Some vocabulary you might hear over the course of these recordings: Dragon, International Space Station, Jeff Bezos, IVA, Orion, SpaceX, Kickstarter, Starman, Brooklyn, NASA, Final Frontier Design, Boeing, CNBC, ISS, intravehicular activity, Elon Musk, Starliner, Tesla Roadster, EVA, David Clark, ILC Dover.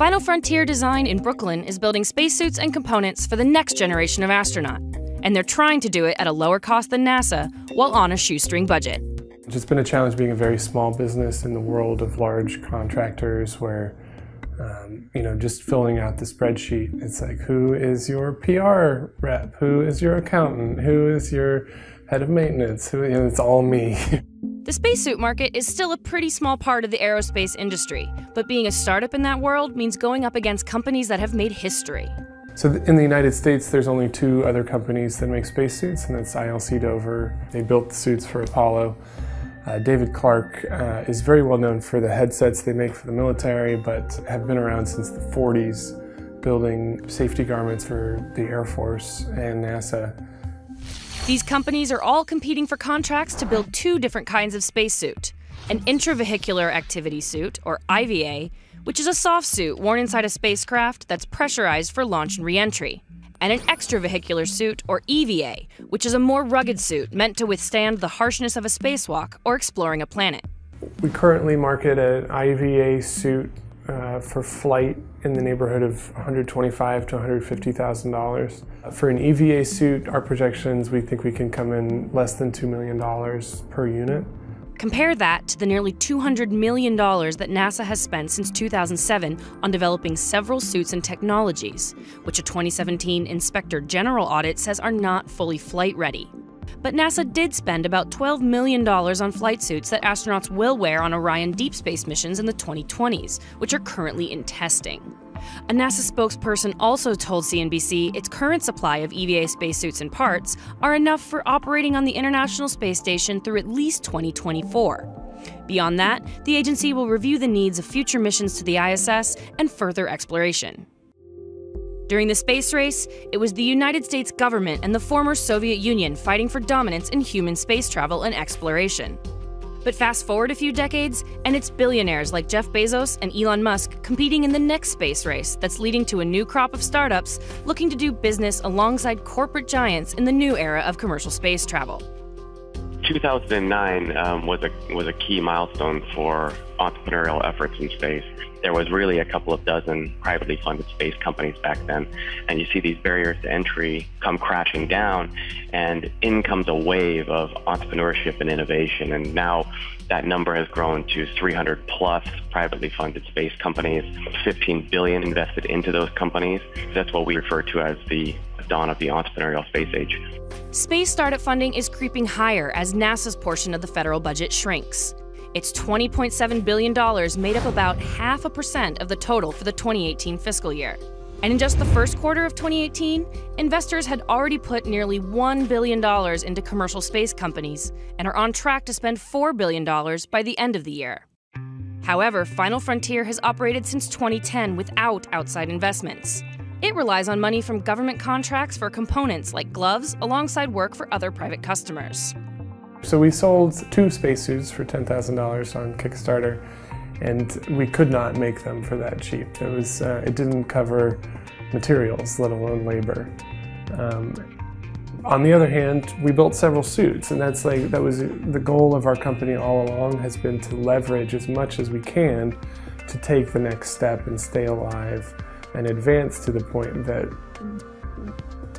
Final Frontier Design in Brooklyn is building spacesuits and components for the next generation of astronaut, and they're trying to do it at a lower cost than NASA, while on a shoestring budget. It's been a challenge being a very small business in the world of large contractors where, you know, just filling out the spreadsheet, it's like, who is your PR rep? Who is your accountant? Who is your head of maintenance? Who, you know, it's all me. The spacesuit market is still a pretty small part of the aerospace industry, but being a startup in that world means going up against companies that have made history. So in the United States, there's only two other companies that make spacesuits, and that's ILC Dover. They built the suits for Apollo. David Clark is very well known for the headsets they make for the military, but have been around since the 40s, building safety garments for the Air Force and NASA. These companies are all competing for contracts to build two different kinds of spacesuit: an intravehicular activity suit, or IVA, which is a soft suit worn inside a spacecraft that's pressurized for launch and re-entry, and an extravehicular suit, or EVA, which is a more rugged suit meant to withstand the harshness of a spacewalk or exploring a planet. We currently market an IVA suit for flight in the neighborhood of $125,000 to $150,000. For an EVA suit, our projections, we think we can come in less than $2 million per unit. Compare that to the nearly $200 million that NASA has spent since 2007 on developing several suits and technologies, which a 2017 Inspector General audit says are not fully flight-ready. But NASA did spend about $12 million on flight suits that astronauts will wear on Orion deep space missions in the 2020s, which are currently in testing. A NASA spokesperson also told CNBC its current supply of EVA spacesuits and parts are enough for operating on the International Space Station through at least 2024. Beyond that, the agency will review the needs of future missions to the ISS and further exploration. During the space race, it was the United States government and the former Soviet Union fighting for dominance in human space travel and exploration. But fast forward a few decades, and it's billionaires like Jeff Bezos and Elon Musk competing in the next space race that's leading to a new crop of startups looking to do business alongside corporate giants in the new era of commercial space travel. 2009 was a key milestone for entrepreneurial efforts in space. There was really a couple of dozen privately funded space companies back then, and you see these barriers to entry come crashing down, and in comes a wave of entrepreneurship and innovation, and now that number has grown to 300 plus privately funded space companies, $15 billion invested into those companies. That's what we refer to as the dawn of the entrepreneurial space age. Space startup funding is creeping higher as NASA's portion of the federal budget shrinks. Its $20.7 billion made up about 0.5% of the total for the 2018 fiscal year. And in just the first quarter of 2018, investors had already put nearly $1 billion into commercial space companies and are on track to spend $4 billion by the end of the year. However, Final Frontier has operated since 2010 without outside investments. It relies on money from government contracts for components like gloves, alongside work for other private customers. So we sold two spacesuits for $10,000 on Kickstarter, and we could not make them for that cheap. It was it didn't cover materials, let alone labor. On the other hand, we built several suits, and that's like that was the goal of our company all along, has been to leverage as much as we can to take the next step and stay alive and advance to the point that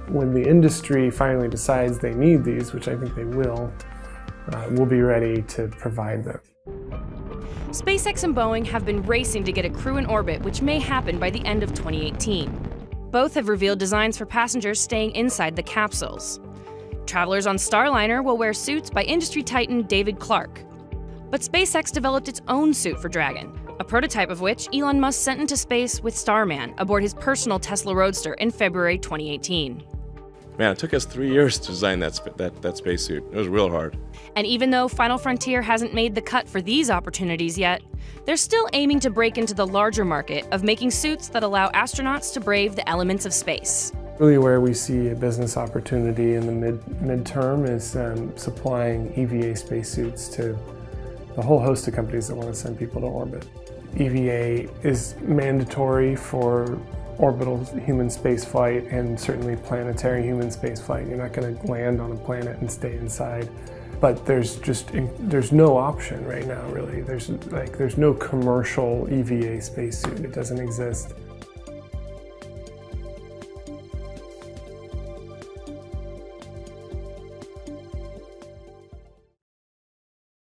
when the industry finally decides they need these, which I think they will, we'll be ready to provide them. SpaceX and Boeing have been racing to get a crew in orbit, which may happen by the end of 2018. Both have revealed designs for passengers staying inside the capsules. Travelers on Starliner will wear suits by industry titan David Clark. But SpaceX developed its own suit for Dragon, a prototype of which Elon Musk sent into space with Starman aboard his personal Tesla Roadster in February 2018. Man, it took us 3 years to design that spacesuit. It was real hard. And even though Final Frontier hasn't made the cut for these opportunities yet, they're still aiming to break into the larger market of making suits that allow astronauts to brave the elements of space. Really where we see a business opportunity in the midterm is supplying EVA spacesuits to a whole host of companies that want to send people to orbit. EVA is mandatory for orbital human spaceflight and certainly planetary human spaceflight. You're not going to land on a planet and stay inside But there's just, there's no option right now, really. There's no commercial EVA spacesuit. It doesn't exist.